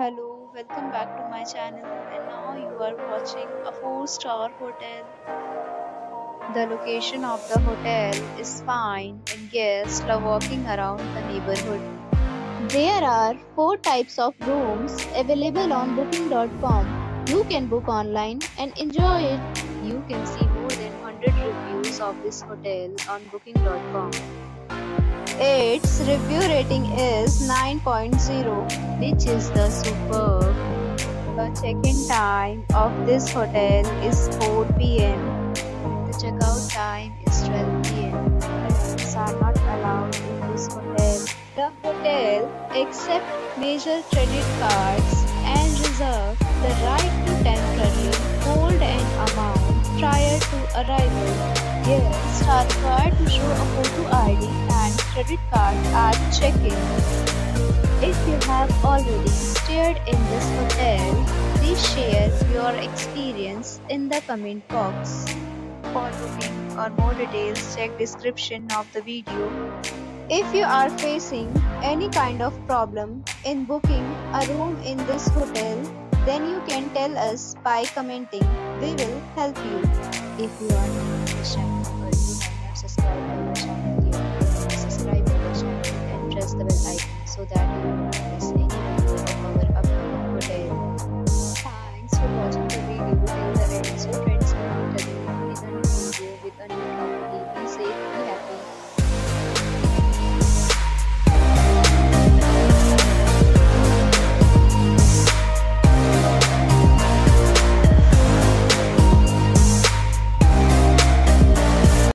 Hello, welcome back to my channel, and now you are watching a 4-star hotel. The location of the hotel is fine and guests love walking around the neighborhood. There are 4 types of rooms available on booking.com. You can book online and enjoy it. You can see more than 100 reviews of this hotel on booking.com. Its review rating is 9.0, which is the superb. The check-in time of this hotel is 4 PM. The check-out time is 12 PM. Pets are not allowed in this hotel. The hotel accepts major credit cards and reserves the right to temporarily hold an amount prior to arrival. Guests are required to show a photo ID credit card at check-in. If you have already stayed in this hotel, please share your experience in the comment box. For booking or more details, check description of the video. If you are facing any kind of problem in booking a room in this hotel, then you can tell us by commenting. We will help you. If you are new to this channel or you have not subscribed to our channel, press the bell icon so that you